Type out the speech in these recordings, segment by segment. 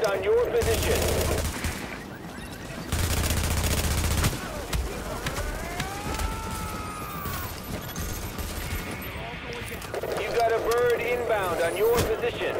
ground on your position. You've got a bird inbound on your position.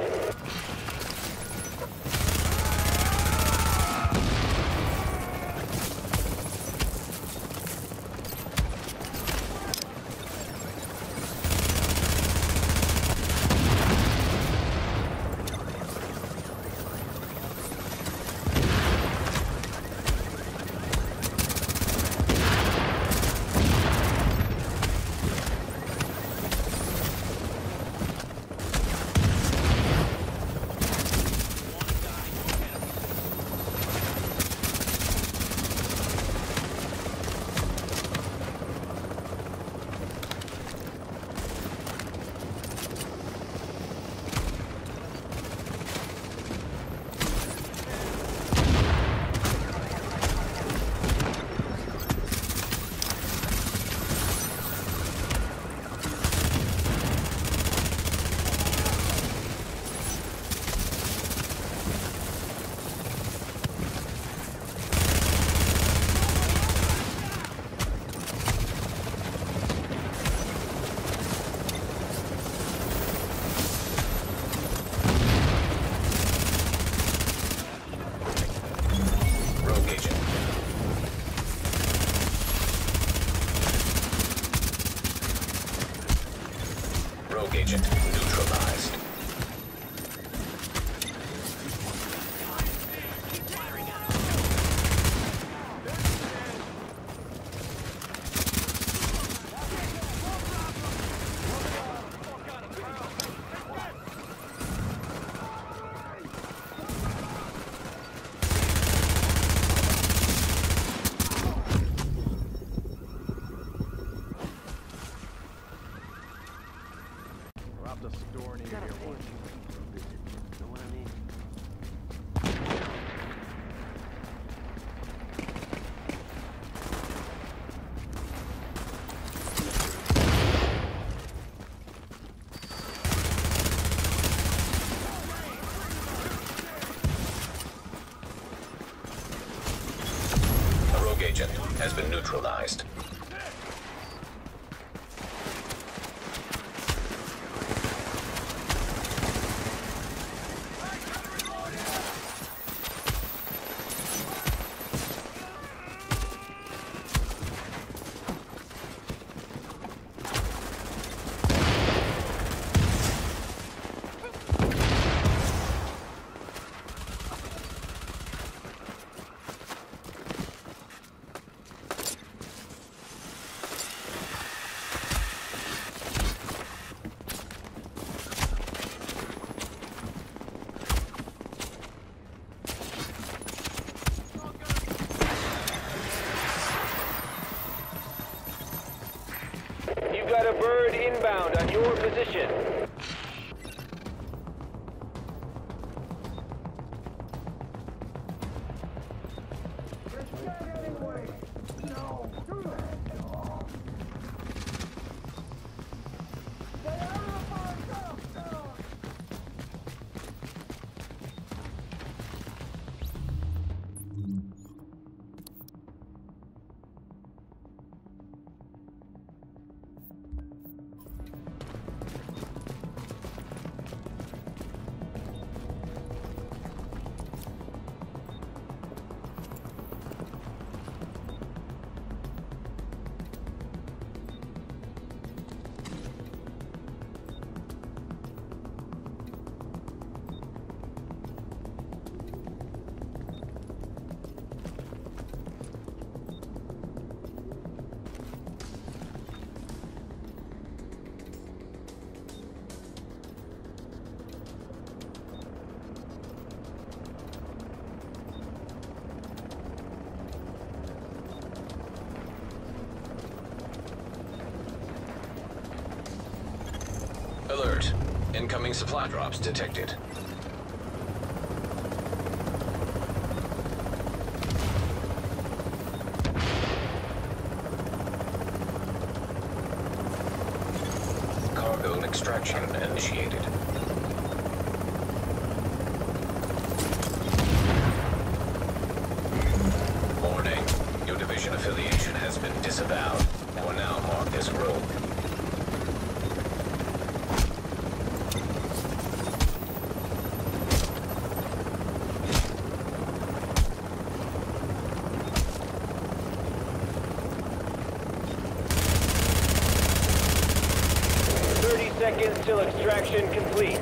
Agent neutralized. The store near here once. Know what I mean? A rogue agent has been neutralized. Got a bird inbound on your position. Alert. Incoming supply drops detected. Cargo extraction initiated. seconds till extraction complete.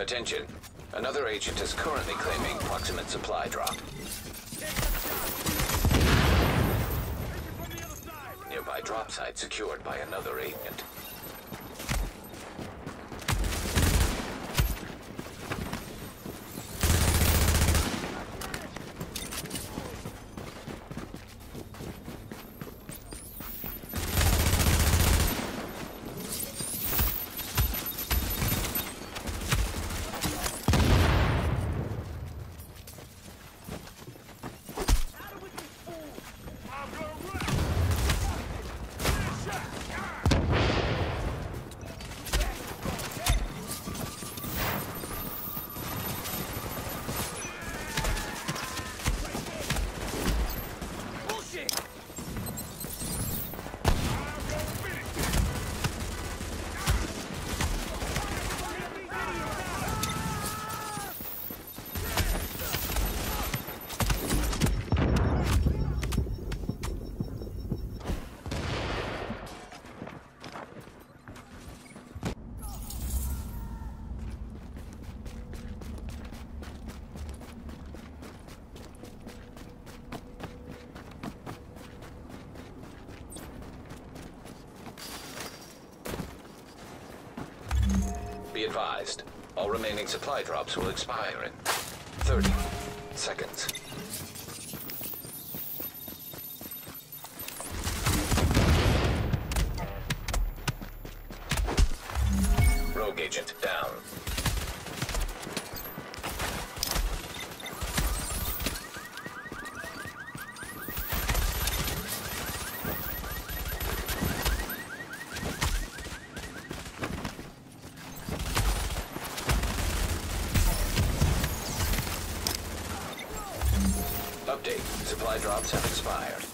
Attention. Another agent is currently claiming proximate supply drop. Nearby drop site secured by another agent. Be advised, all remaining supply drops will expire in 30 seconds. Rogue agent down. Update. Supply drops have expired.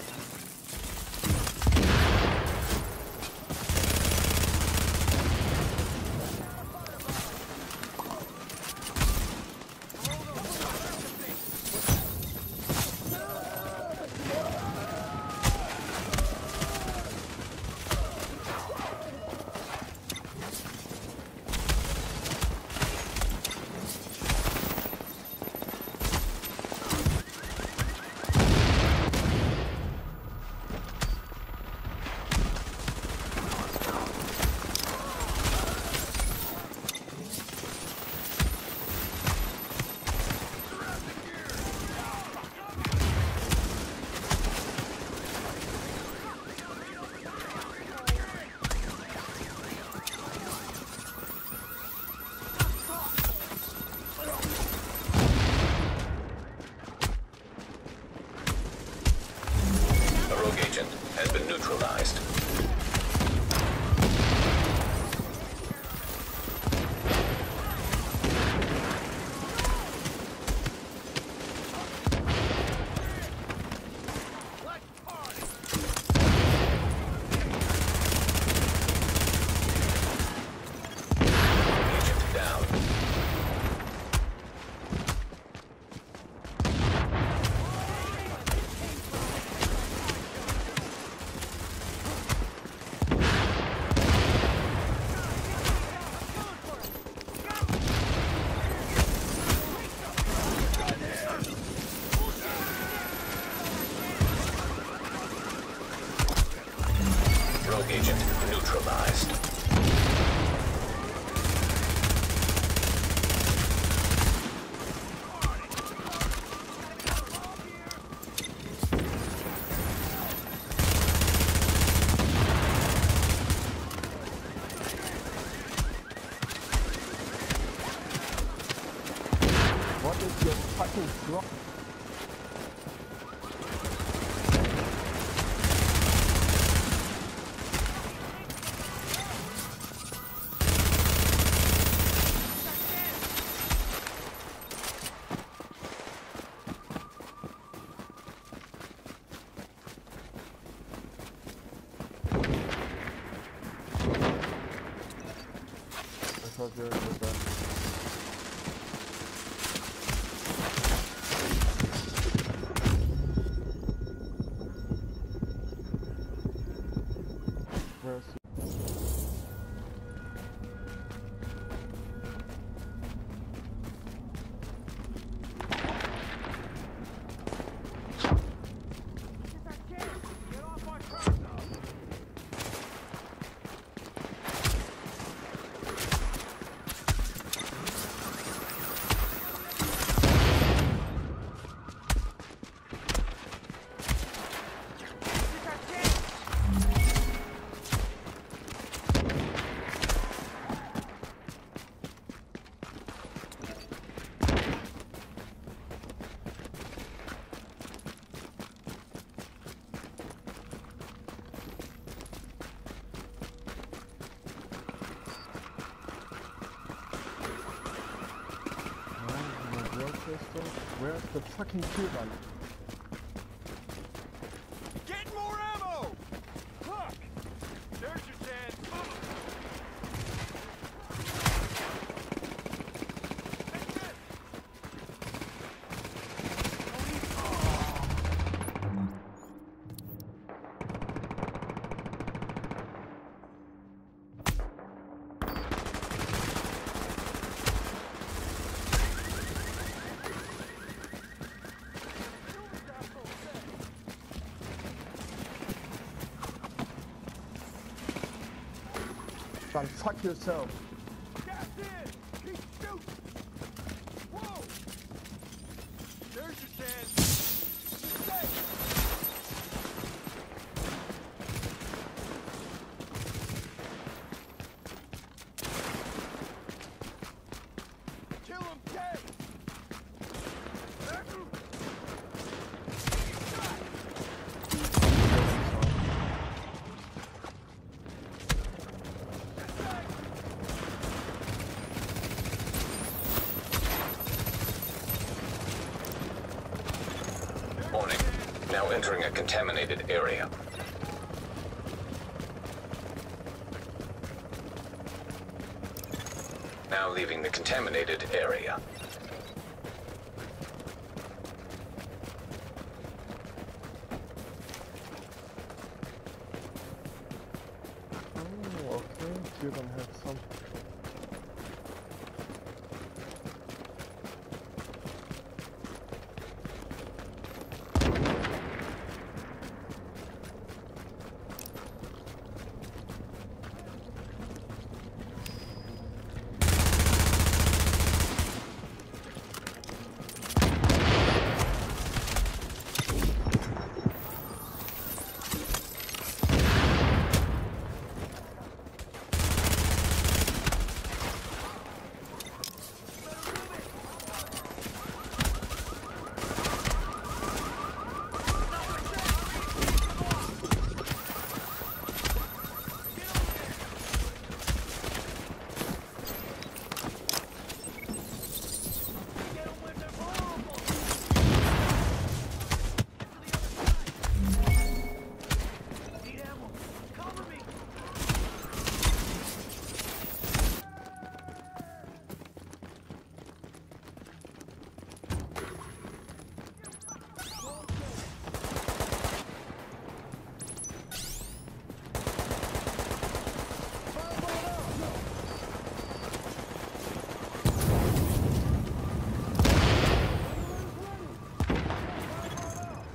just get fucking dropped. Where's the fucking cube on it? Get more ammo! Look! There's your chance! Take this! Son, fuck yourself. Gas in! Keep shooting! Whoa! There's your chance. Stay! Kill him dead! Now entering a contaminated area. Now leaving the contaminated area. Oh, okay. You don't have some.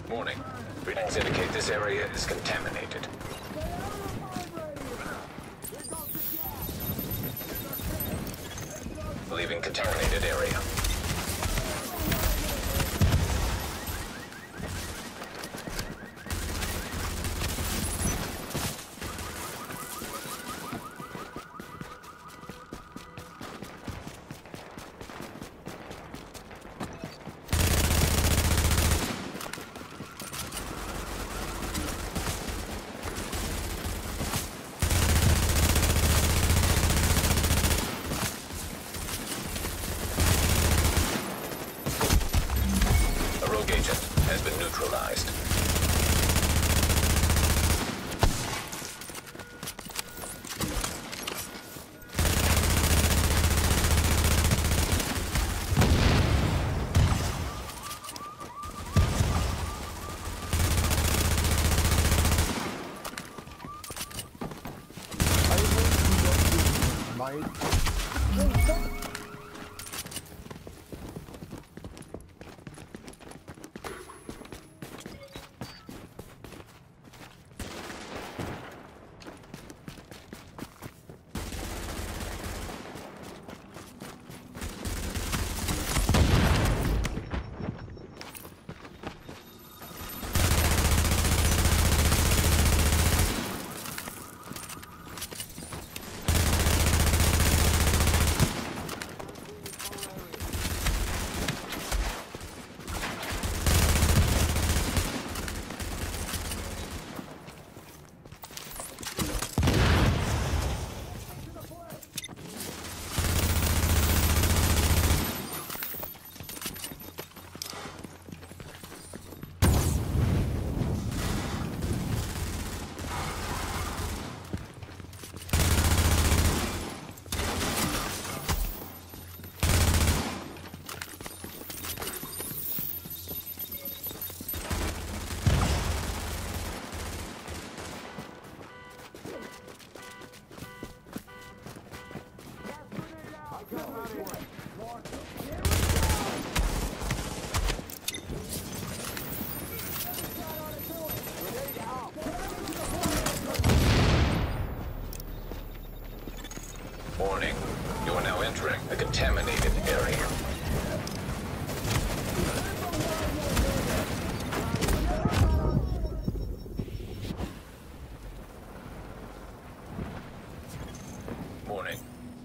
Warning. Readings indicate this area is contaminated. Leaving contaminated area. agent has been neutralized.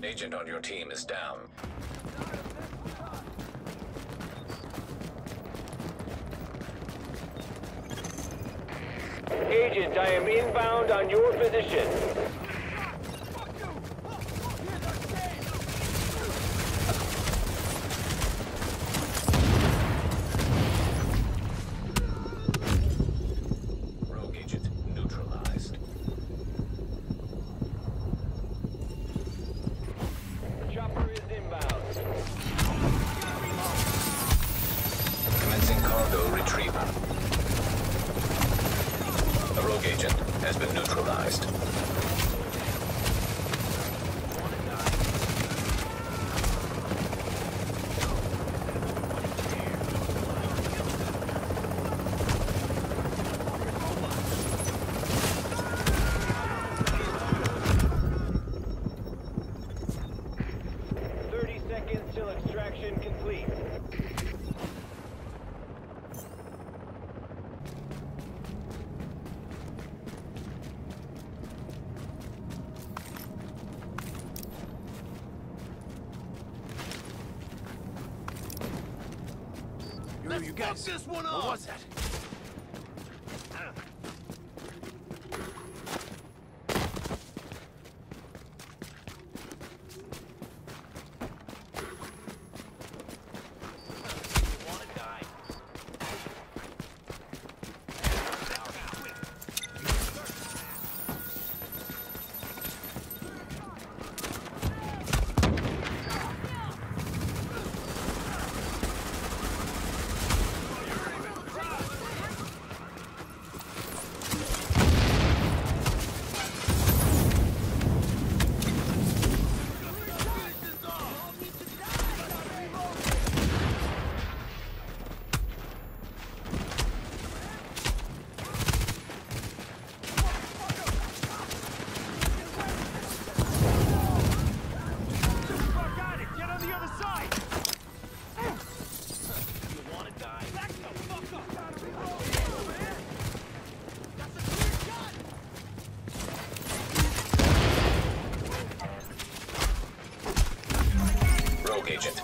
Agent on your team is down. Agent, I am inbound on your position. You guys, this one on. What was that?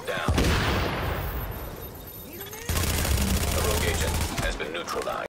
Down. The rogue agent has been neutralized.